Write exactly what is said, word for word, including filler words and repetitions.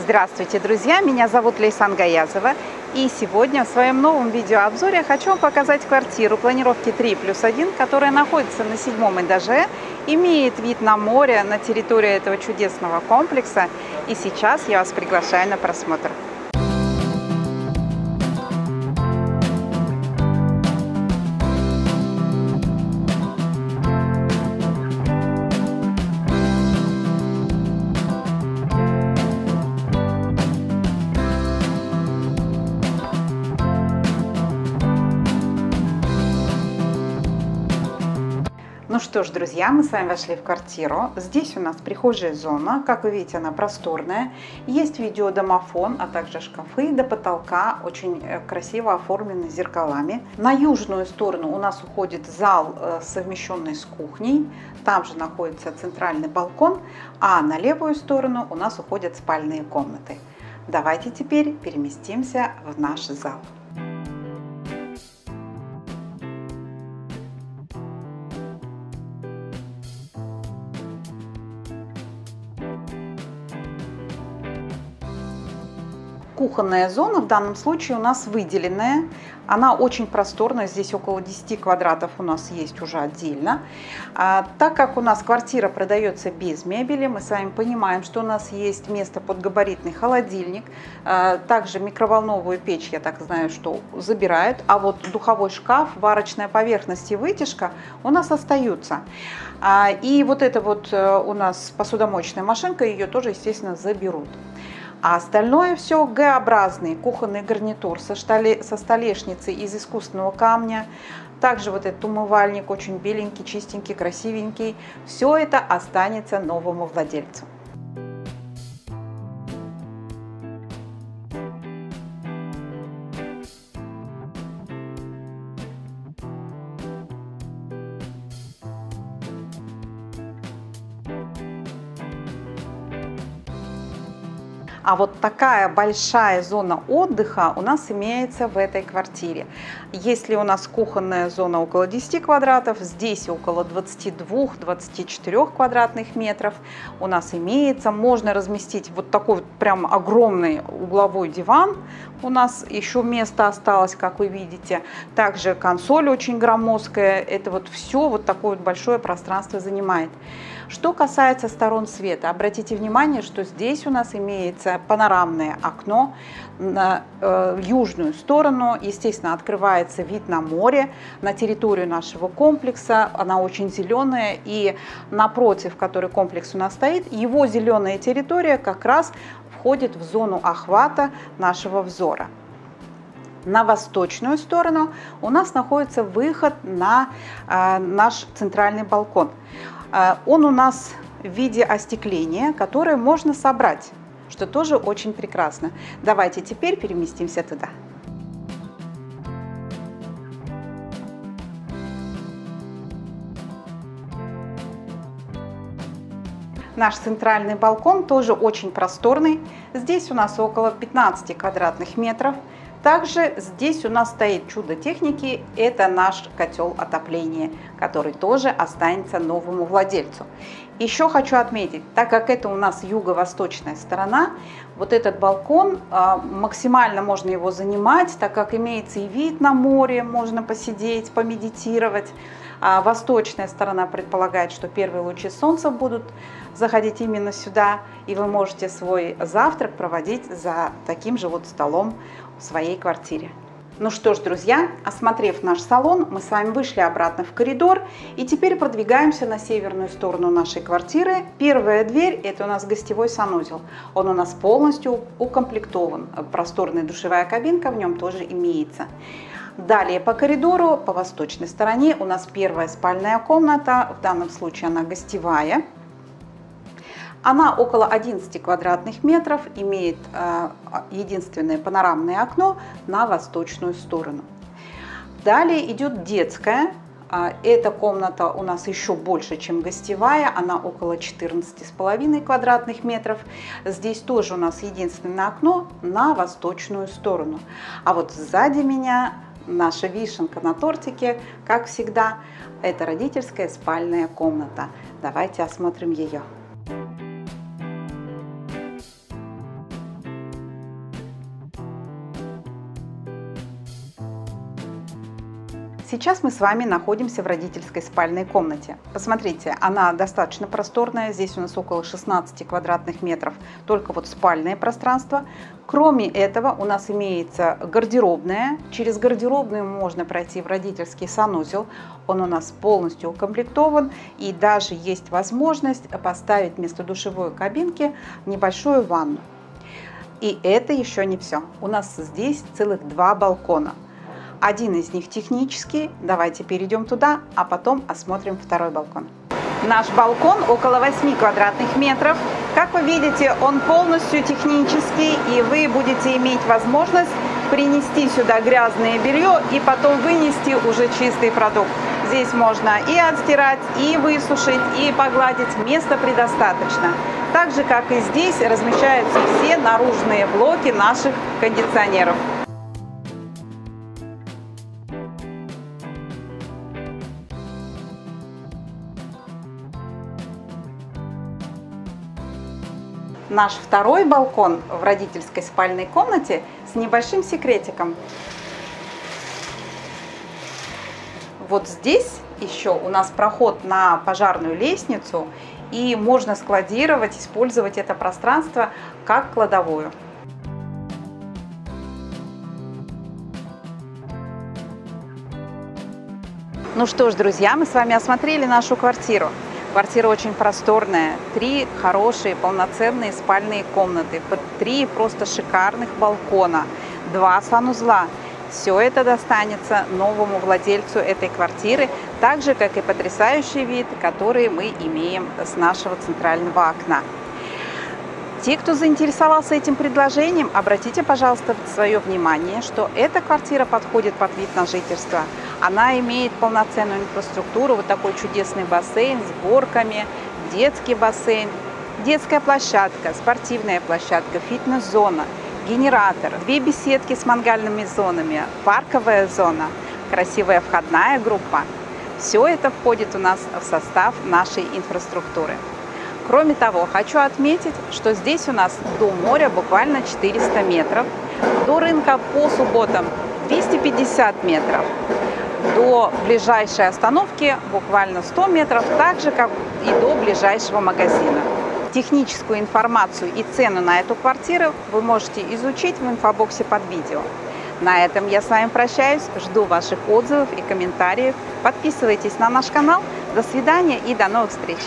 Здравствуйте, друзья! Меня зовут Лейсан Гаязова. И сегодня в своем новом видеообзоре хочу вам показать квартиру планировки три плюс один, которая находится на седьмом этаже, имеет вид на море, на территории этого чудесного комплекса. И сейчас я вас приглашаю на просмотр. Ну что ж, друзья, мы с вами вошли в квартиру. Здесь у нас прихожая зона. Как вы видите, она просторная. Есть видеодомофон, а также шкафы. До потолка очень красиво оформлены зеркалами. На южную сторону у нас уходит зал, совмещенный с кухней. Там же находится центральный балкон. А на левую сторону у нас уходят спальные комнаты. Давайте теперь переместимся в наш зал. Кухонная зона в данном случае у нас выделенная, она очень просторная, здесь около десяти квадратов у нас есть уже отдельно. А, так как у нас квартира продается без мебели, мы с вами понимаем, что у нас есть место под габаритный холодильник, а, также микроволновую печь, я так знаю, что забирают, а вот духовой шкаф, варочная поверхность и вытяжка у нас остаются. А, и вот эта вот у нас посудомоечная машинка, ее тоже, естественно, заберут. А остальное все Г-образный кухонный гарнитур со, штоле, со столешницей из искусственного камня. Также вот этот умывальник очень беленький, чистенький, красивенький. Все это останется новому владельцу. А вот такая большая зона отдыха у нас имеется в этой квартире. Если у нас кухонная зона около десяти квадратов, здесь около двадцати двух — двадцати четырёх квадратных метров у нас имеется. Можно разместить вот такой вот прям огромный угловой диван. У нас еще место осталось, как вы видите. Также консоль очень громоздкая. Это вот все вот такое вот большое пространство занимает. Что касается сторон света, обратите внимание, что здесь у нас имеется панорамное окно на э, южную сторону. Естественно, открывается вид на море, на территорию нашего комплекса. Она очень зеленая, и напротив, который комплекс у нас стоит, его зеленая территория как раз входит в зону охвата нашего взора. На восточную сторону у нас находится выход на э, наш центральный балкон. Э, он у нас в виде остекления, которое можно собрать, что тоже очень прекрасно. Давайте теперь переместимся туда. Наш центральный балкон тоже очень просторный. Здесь у нас около пятнадцати квадратных метров. Также здесь у нас стоит чудо техники, это наш котел отопления, который тоже останется новому владельцу. Еще хочу отметить, так как это у нас юго-восточная сторона, вот этот балкон максимально можно его занимать, так как имеется и вид на море, можно посидеть, помедитировать. Восточная сторона предполагает, что первые лучи солнца будут заходить именно сюда, и вы можете свой завтрак проводить за таким же вот столом в своей квартире. Ну что ж, друзья, осмотрев наш салон, мы с вами вышли обратно в коридор и теперь продвигаемся на северную сторону нашей квартиры. Первая дверь – это у нас гостевой санузел. Он у нас полностью укомплектован. Просторная душевая кабинка в нем тоже имеется. Далее по коридору, по восточной стороне, у нас первая спальная комната, в данном случае она гостевая. Она около одиннадцати квадратных метров, имеет э, единственное панорамное окно на восточную сторону. Далее идет детская. Эта комната у нас еще больше, чем гостевая, она около четырнадцати с половиной квадратных метров. Здесь тоже у нас единственное окно на восточную сторону. А вот сзади меня Наша вишенка на тортике, как всегда, это родительская спальная комната. Давайте осмотрим ее. Сейчас мы с вами находимся в родительской спальной комнате. Посмотрите, она достаточно просторная, здесь у нас около шестнадцати квадратных метров, только вот спальное пространство. Кроме этого у нас имеется гардеробная, через гардеробную можно пройти в родительский санузел, он у нас полностью укомплектован и даже есть возможность поставить вместо душевой кабинки небольшую ванну. И это еще не все, у нас здесь целых два балкона. Один из них технический, давайте перейдем туда, а потом осмотрим второй балкон. Наш балкон около восьми квадратных метров. Как вы видите, он полностью технический, и вы будете иметь возможность принести сюда грязное белье и потом вынести уже чистый продукт. Здесь можно и отстирать, и высушить, и погладить, места предостаточно. Так же, как и здесь, размещаются все наружные блоки наших кондиционеров. Наш второй балкон в родительской спальной комнате с небольшим секретиком. Вот здесь еще у нас проход на пожарную лестницу, и можно складировать, использовать это пространство как кладовую. Ну что ж, друзья, мы с вами осмотрели нашу квартиру. Квартира очень просторная, три хорошие полноценные спальные комнаты, три просто шикарных балкона, два санузла. Все это достанется новому владельцу этой квартиры, так же, как и потрясающий вид, который мы имеем с нашего центрального окна. Те, кто заинтересовался этим предложением, обратите, пожалуйста, свое внимание, что эта квартира подходит под вид на жительство. Она имеет полноценную инфраструктуру, вот такой чудесный бассейн с горками, детский бассейн, детская площадка, спортивная площадка, фитнес-зона, генератор, две беседки с мангальными зонами, парковая зона, красивая входная группа. Все это входит у нас в состав нашей инфраструктуры. Кроме того, хочу отметить, что здесь у нас до моря буквально четыреста метров, до рынка по субботам двести пятьдесят метров, до ближайшей остановки буквально сто метров, так же, как и до ближайшего магазина. Техническую информацию и цену на эту квартиру вы можете изучить в инфобоксе под видео. На этом я с вами прощаюсь, жду ваших отзывов и комментариев. Подписывайтесь на наш канал. До свидания и до новых встреч!